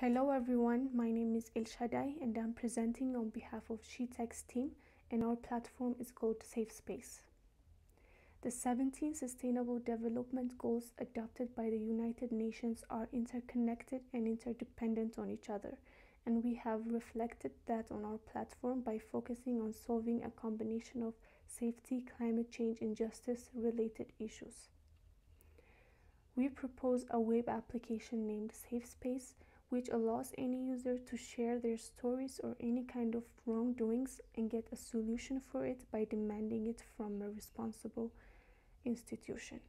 Hello everyone, my name is Elshadai and I'm presenting on behalf of SheTech's team, and our platform is called Safe Space. The 17 Sustainable Development Goals adopted by the United Nations are interconnected and interdependent on each other, and we have reflected that on our platform by focusing on solving a combination of safety, climate change, and justice-related issues. We propose a web application named Safe Space, which allows any user to share their stories or any kind of wrongdoings and get a solution for it by demanding it from a responsible institution.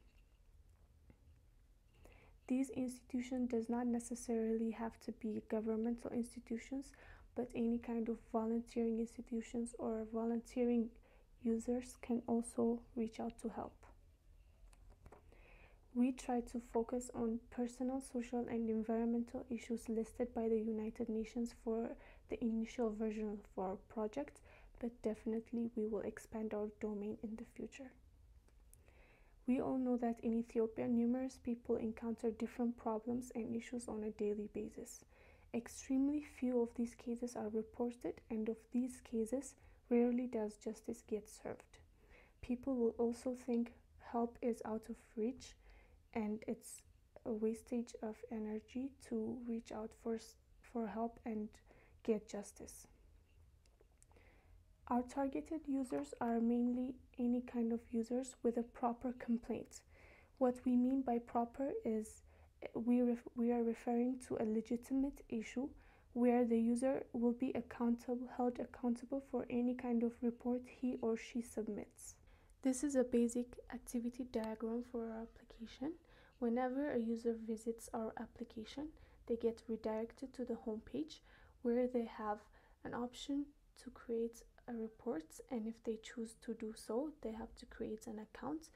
These institutions does not necessarily have to be governmental institutions, but any kind of volunteering institutions or volunteering users can also reach out to help. We try to focus on personal, social, and environmental issues listed by the United Nations for the initial version of our project, but definitely we will expand our domain in the future. We all know that in Ethiopia, numerous people encounter different problems and issues on a daily basis. Extremely few of these cases are reported, and of these cases, rarely does justice get served. People will also think help is out of reach, and it's a wastage of energy to reach out for help and get justice. Our targeted users are mainly any kind of users with a proper complaint. What we mean by proper is we are referring to a legitimate issue where the user will be held accountable for any kind of report he or she submits. This is a basic activity diagram for our application. Whenever a user visits our application, they get redirected to the homepage where they have an option to create a report, and if they choose to do so, they have to create an account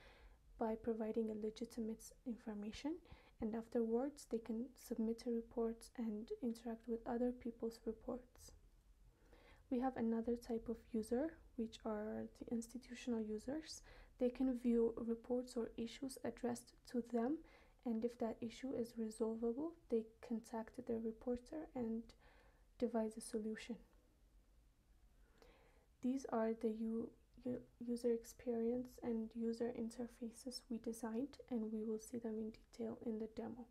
by providing a legitimate information, and afterwards they can submit a report and interact with other people's reports. We have another type of user, which are the institutional users. They can view reports or issues addressed to them, and if that issue is resolvable, they contact their reporter and devise a solution. These are the user experience and user interfaces we designed, and we will see them in detail in the demo.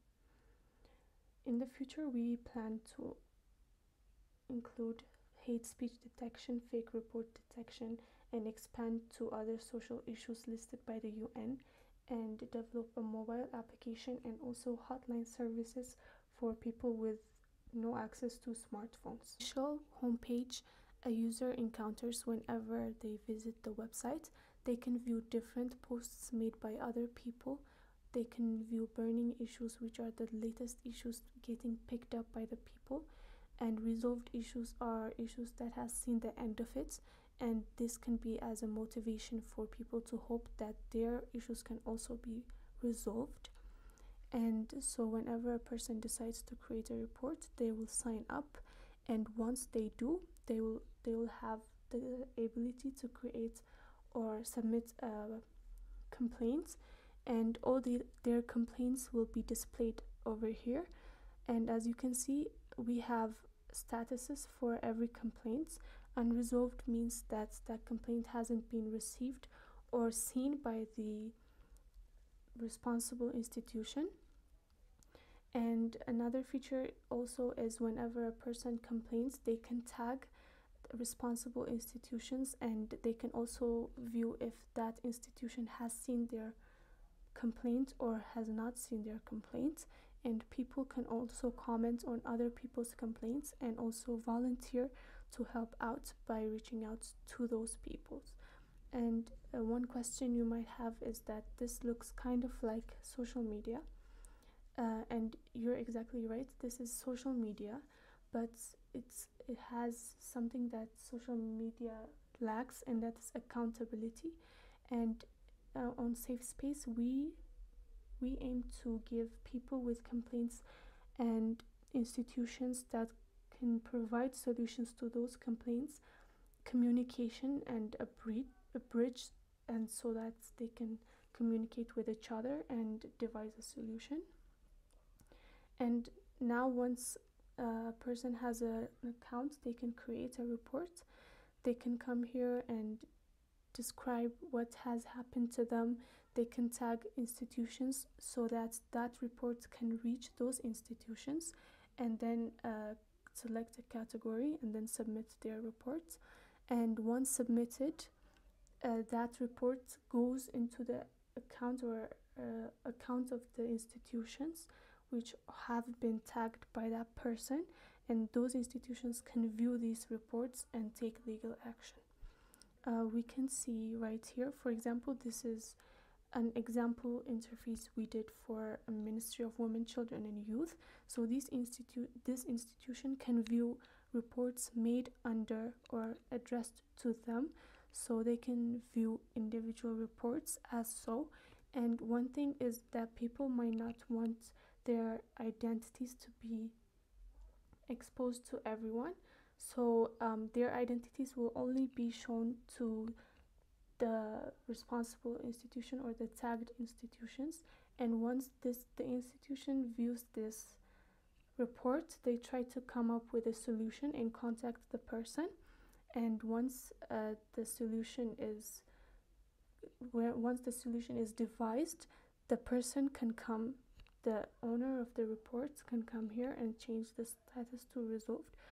In the future, we plan to include hate speech detection, fake report detection, and expand to other social issues listed by the UN, and develop a mobile application and also hotline services for people with no access to smartphones. The initial homepage a user encounters whenever they visit the website. They can view different posts made by other people. They can view burning issues, which are the latest issues getting picked up by the people. And resolved issues are issues that has seen the end of it, and this can be as a motivation for people to hope that their issues can also be resolved. And so whenever a person decides to create a report, they will sign up, and once they do, they will have the ability to create or submit complaints, and all their complaints will be displayed over here. And as you can see, we have statuses for every complaint. Unresolved means that that complaint hasn't been received or seen by the responsible institution. And another feature also is whenever a person complains, they can tag responsible institutions, and they can also view if that institution has seen their complaint or has not seen their complaint. And people can also comment on other people's complaints and also volunteer to help out by reaching out to those people. And one question you might have is that this looks kind of like social media. And you're exactly right, this is social media, but it has something that social media lacks, and that's accountability. And on Safe Space, we aim to give people with complaints and institutions that can provide solutions to those complaints communication and a bridge, and so that they can communicate with each other and devise a solution. And now once a person has an account, they can create a report. They can come here and describe what has happened to them. They can tag institutions so that that report can reach those institutions, and then select a category and then submit their report. And once submitted, that report goes into the account or account of the institutions which have been tagged by that person, and those institutions can view these reports and take legal action. We can see right here, for example, this is an example interface we did for a Ministry of Women, Children and Youth. So this institution can view reports made under or addressed to them, so they can view individual reports as so. And one thing is that people might not want their identities to be exposed to everyone. So their identities will only be shown to the responsible institution or the tagged institutions. And once the institution views this report, they try to come up with a solution and contact the person. And once the solution is devised, the person can come, the owner of the report can come here and change the status to resolved.